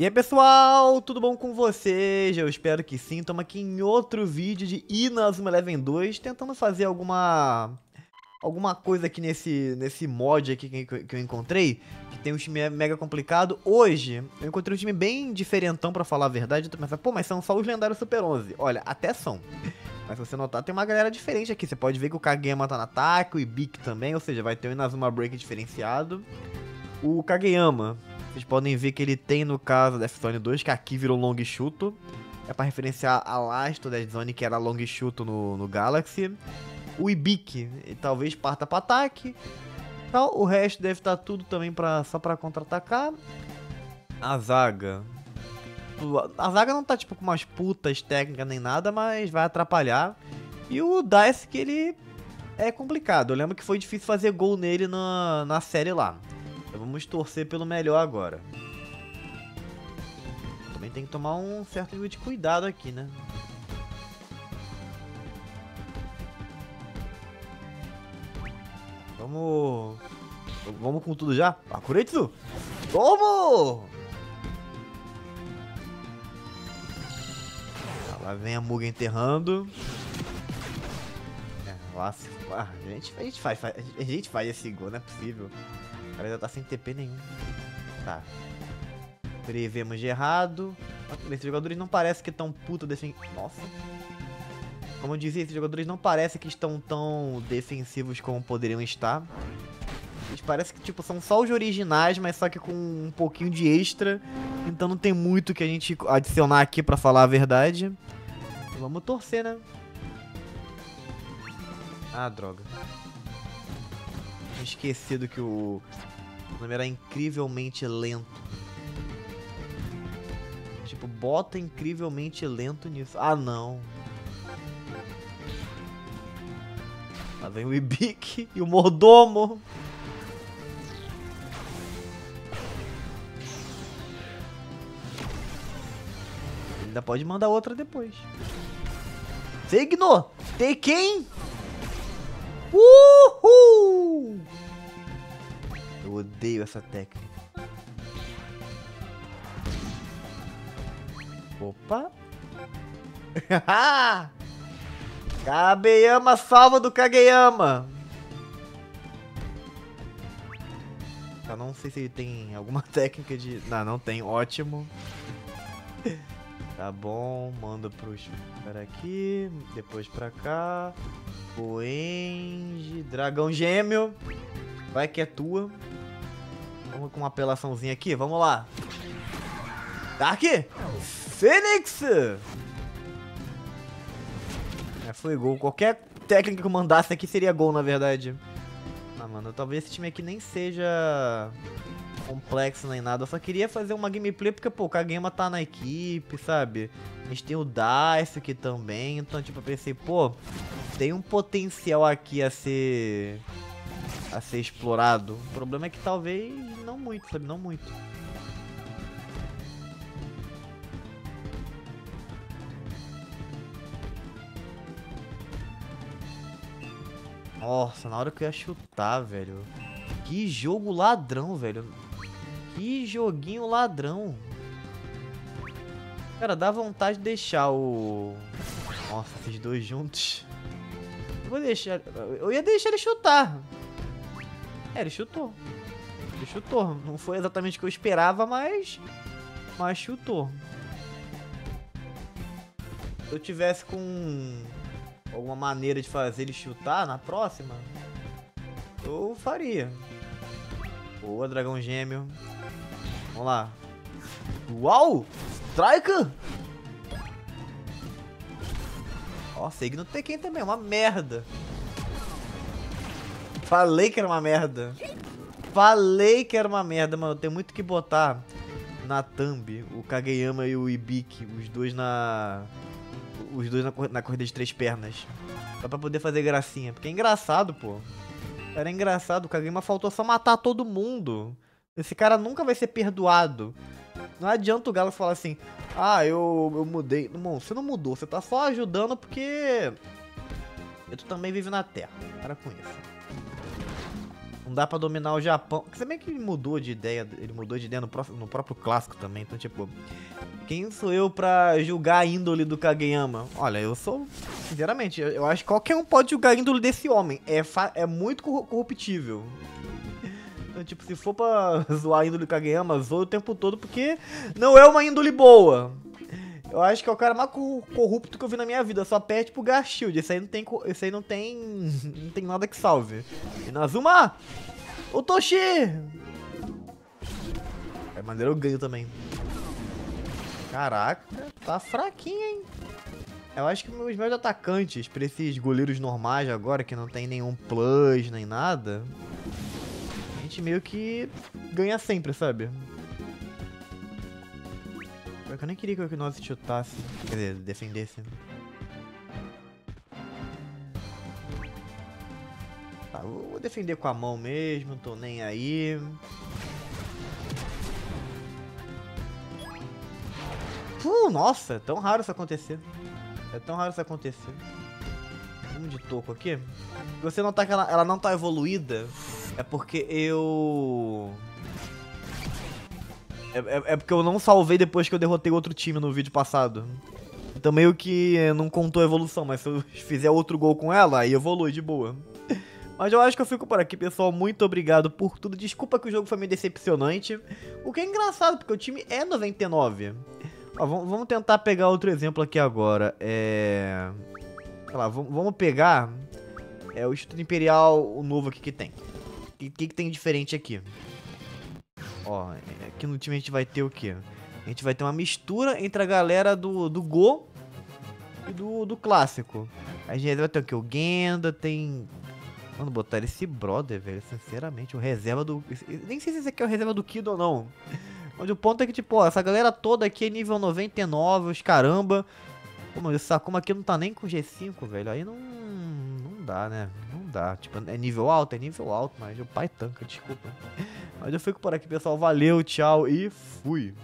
E aí pessoal, tudo bom com vocês? Eu espero que sim. Estamos aqui em outro vídeo de Inazuma Eleven 2, tentando fazer alguma coisa aqui nesse mod aqui que eu encontrei, que tem um time mega complicado. Hoje eu encontrei um time bem diferentão, pra falar a verdade. Tu pensa, pô, mas são só os lendários Super 11. Olha, até são. Mas se você notar, tem uma galera diferente aqui. Você pode ver que o Kageyama tá no ataque, o Ibique também, ou seja, vai ter o Inazuma Break diferenciado. O Kageyama, vocês podem ver que ele tem, no caso, Death Zone 2, que aqui virou Long Chuto. É pra referenciar a Last Zone, que era Long Chuto no Galaxy. O Ibique, talvez parta pra ataque. Tal. O resto deve estar tudo também só pra contra-atacar. A zaga. A zaga não tá, tipo, com umas putas técnicas nem nada, mas vai atrapalhar. E o DICE, que ele é complicado. Eu lembro que foi difícil fazer gol nele na série lá. Então vamos torcer pelo melhor agora. Também tem que tomar um certo nível de cuidado aqui, né? Vamos com tudo já? Akureitsu! Vamos! Lá vem a Muga enterrando. Nossa, a gente faz esse gol, não é possível. O cara já tá sem TP nenhum. Tá. Prevemos de errado. Esses jogadores não parecem que estão puto defensivos. Nossa. Como eu dizia, esses jogadores não parecem que estão tão defensivos como poderiam estar. Eles parecem que, tipo, são só os originais, mas só que com um pouquinho de extra. Então não tem muito que a gente adicionar aqui, pra falar a verdade. Vamos torcer, né? Ah, droga. Tinha esquecido que o nome era incrivelmente lento. Tipo, bota incrivelmente lento nisso. Ah, não. Lá vem o Ibique e o Mordomo. Ele ainda pode mandar outra depois. Signo! Tekken! Uhul! Eu odeio essa técnica. Opa! Haha! Kageyama salva do Kageyama. Eu não sei se ele tem alguma técnica de... Não tem, ótimo. Tá bom, manda pros caras aqui, depois pra cá. Goenge, Dragão Gêmeo. Vai que é tua. Vamos com uma apelaçãozinha aqui, vamos lá. Dark Phoenix. Foi gol. Qualquer técnica que eu mandasse aqui seria gol, na verdade. Ah, mano, talvez esse time aqui nem seja complexo nem nada. Eu só queria fazer uma gameplay porque, pô, o Kageyama tá na equipe, sabe? A gente tem o DICE aqui também. Então, tipo, eu pensei, pô, tem um potencial aqui a ser explorado. O problema é que talvez não muito, sabe? Não muito. Nossa, na hora que eu ia chutar, velho. Que jogo ladrão, velho. Que joguinho ladrão. Cara, dá vontade de deixar o... Nossa, esses dois juntos. Eu vou deixar... Eu ia deixar ele chutar. É, ele chutou. Ele chutou. Não foi exatamente o que eu esperava, mas chutou. Se eu tivesse com... alguma maneira de fazer ele chutar na próxima, eu faria. Boa, Dragão Gêmeo. Vamos lá. Uau! Strike! Ó, Signo Tekken também, uma merda. Falei que era uma merda. Falei que era uma merda, mano. Eu tenho muito que botar na thumb o Kageyama e o Ibique, os dois na corrida de três pernas. Só pra poder fazer gracinha. Porque é engraçado, pô. Era engraçado. O Kageyama faltou só matar todo mundo. Esse cara nunca vai ser perdoado. Não adianta o Galo falar assim: ah, eu mudei. Bom, você não mudou. Você tá só ajudando porque... eu também vivo na Terra. Para com isso. não dá pra dominar o Japão. Porque também que ele mudou de ideia, no próprio clássico também. Então, tipo, quem sou eu pra julgar a índole do Kageyama? Olha, eu sou, sinceramente, eu acho que qualquer um pode julgar a índole desse homem. É muito corruptível. Então, tipo, se for pra zoar a índole do Kageyama, zoa o tempo todo, porque não é uma índole boa. Eu acho que é o cara mais corrupto que eu vi na minha vida. Só perde pro Gar Shield. Esse aí não tem... não tem nada que salve. Inazuma! Otoshi! É maneiro, eu ganho também. Caraca, tá fraquinho, hein? Eu acho que os meus atacantes, pra esses goleiros normais agora, que não tem nenhum plus nem nada, a gente meio que ganha sempre, sabe? Eu nem queria que o Equinox chutasse, quer dizer, defendesse. Tá, vou defender com a mão mesmo, tô nem aí. Nossa, é tão raro isso acontecer. Vamos de toco aqui. Se você notar que ela não tá evoluída, é porque eu... É porque eu não salvei depois que eu derrotei outro time no vídeo passado. Então meio que não contou a evolução, mas se eu fizer outro gol com ela, aí evolui de boa. Mas eu acho que eu fico por aqui, pessoal. Muito obrigado por tudo. Desculpa que o jogo foi meio decepcionante. O que é engraçado, porque o time é 99. Ó, vamos tentar pegar outro exemplo aqui agora. Sei lá, vamos pegar o Estúdio Imperial, o novo aqui que tem. O que tem diferente aqui? Ó, aqui no time a gente vai ter o quê? A gente vai ter uma mistura entre a galera do Go e do clássico. A gente vai ter o quê? O Genda, tem... Mano, botaram esse brother, velho, sinceramente, o reserva do... Nem sei se esse aqui é o reserva do Kido ou não. Onde o ponto é que, tipo, ó, essa galera toda aqui é nível 99, os caramba. Pô, mano, esse Sakuma aqui não tá nem com G5, velho, aí não dá, né? Dá. Tipo, é nível alto, mas o pai tanca, desculpa. Mas eu fico por aqui, pessoal. Valeu, tchau e fui.